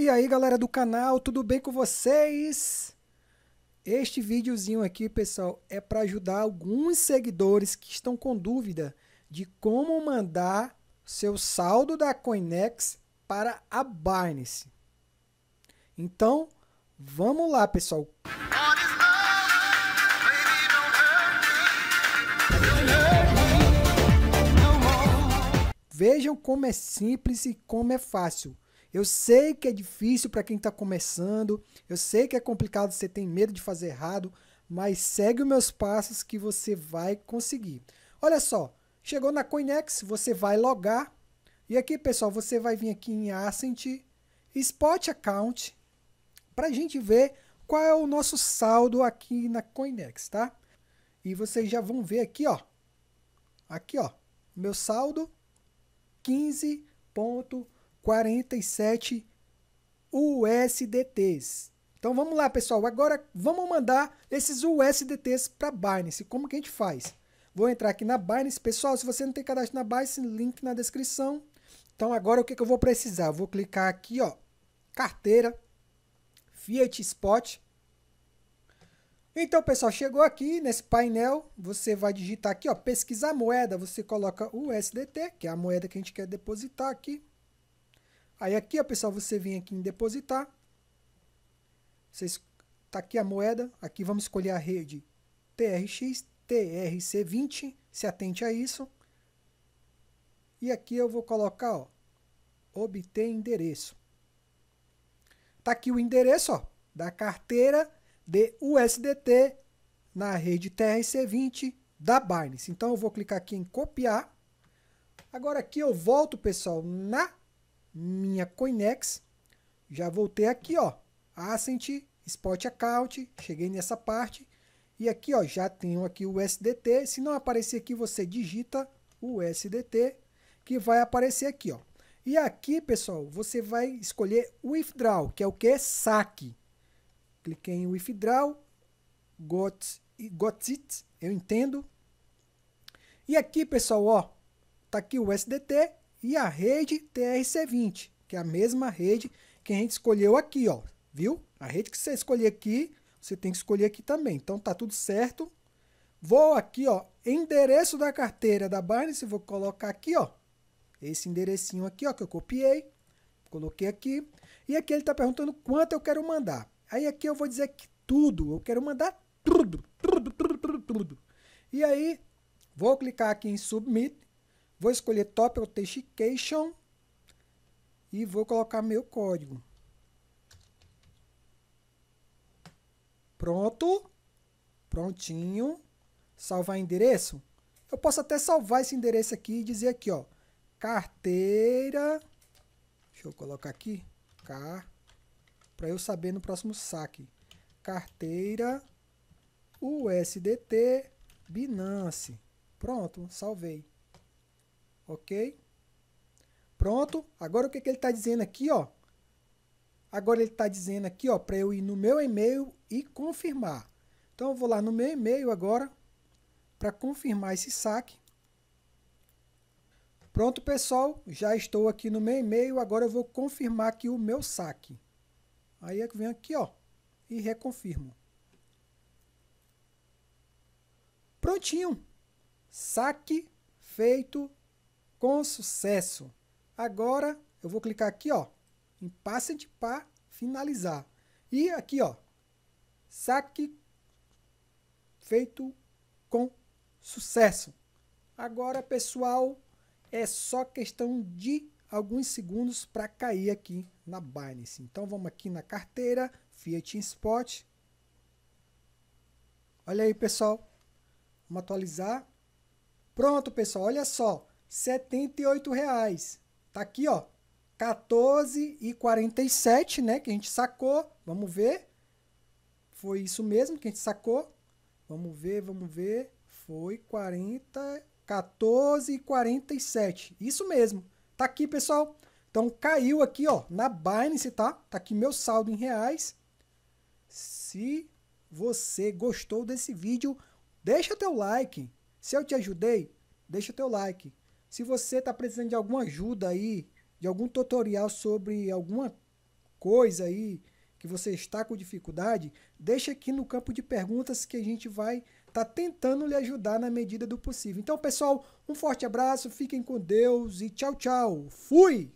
E aí galera do canal, tudo bem com vocês? Este videozinho aqui, pessoal, é para ajudar alguns seguidores que estão com dúvida de como mandar seu saldo da Coinex para a Binance. Então, vamos lá, pessoal. Vejam como é simples e como é fácil. Eu sei que é difícil para quem está começando, eu sei que é complicado, você tem medo de fazer errado, mas segue os meus passos que você vai conseguir. Olha só, chegou na Coinex, você vai logar, e aqui pessoal, você vai vir aqui em Asset, Spot Account, para a gente ver qual é o nosso saldo aqui na Coinex, tá? E vocês já vão ver aqui ó, meu saldo, 15,47 USDTs. Então vamos lá, pessoal, agora vamos mandar esses USDTs para Binance. Como que a gente faz? Vou entrar aqui na Binance, pessoal, se você não tem cadastro na Binance, link na descrição. Então agora o que eu vou precisar? Vou clicar aqui, ó, carteira, Fiat Spot. Então, pessoal, chegou aqui nesse painel, você vai digitar aqui, ó, pesquisar moeda, você coloca o USDT, que é a moeda que a gente quer depositar aqui. Aí aqui, ó, pessoal, você vem aqui em depositar. Tá aqui a moeda. Aqui vamos escolher a rede TRX, TRC20. Se atente a isso. E aqui eu vou colocar, ó, obter endereço. Tá aqui o endereço, ó, da carteira de USDT na rede TRC20 da Binance. Então eu vou clicar aqui em copiar. Agora aqui eu volto, pessoal, na minha Coinex, já voltei aqui, ó, Asset, Spot Account, cheguei nessa parte, e aqui, ó, já tenho aqui o USDT, se não aparecer aqui, você digita o USDT, que vai aparecer aqui, ó, e aqui, pessoal, você vai escolher Withdraw, que é o que? Saque, cliquei em Withdraw, got it, eu entendo, e aqui, pessoal, ó, tá aqui o USDT, e a rede TRC20, que é a mesma rede que a gente escolheu aqui, ó, viu? A rede que você escolher aqui, você tem que escolher aqui também. Então tá tudo certo. Vou aqui, ó, endereço da carteira da Binance, vou colocar aqui, ó, esse enderecinho aqui, ó, que eu copiei, coloquei aqui. E aqui ele tá perguntando quanto eu quero mandar. Aí aqui eu vou dizer que tudo, eu quero mandar tudo. E aí vou clicar aqui em Submit. Vou escolher Top Authentication e vou colocar meu código. Pronto. Prontinho. Salvar endereço. Eu posso até salvar esse endereço aqui e dizer aqui, ó, carteira. Deixa eu colocar aqui. Para eu saber no próximo saque. Carteira USDT Binance. Pronto. Salvei. Ok? Pronto. Agora o que ele está dizendo aqui, ó? Agora ele está dizendo aqui, ó, para eu ir no meu e-mail e confirmar. Então eu vou lá no meu e-mail agora para confirmar esse saque. Pronto, pessoal. Já estou aqui no meu e-mail. Agora eu vou confirmar aqui o meu saque. Aí eu venho aqui, ó, e reconfirmo. Prontinho. Saque feito. Com sucesso. Agora eu vou clicar aqui, ó, em Passage para finalizar. E aqui, ó, saque feito com sucesso. Agora, pessoal, é só questão de alguns segundos para cair aqui na Binance. Então vamos aqui na carteira Fiat Spot. Olha aí, pessoal. Vamos atualizar. Pronto, pessoal, olha só. R$ 78,00. Tá aqui, ó, 14,47, né, que a gente sacou. Vamos ver. Foi isso mesmo que a gente sacou. Vamos ver. Foi 14,47. Isso mesmo. Tá aqui, pessoal. Então caiu aqui, ó, na Binance, tá? Tá aqui meu saldo em reais. Se você gostou desse vídeo, deixa teu like. Se eu te ajudei, deixa teu like. Se você está precisando de alguma ajuda aí, de algum tutorial sobre alguma coisa aí que você está com dificuldade, deixa aqui no campo de perguntas que a gente vai estar tentando lhe ajudar na medida do possível. Então, pessoal, um forte abraço, fiquem com Deus e tchau, tchau. Fui!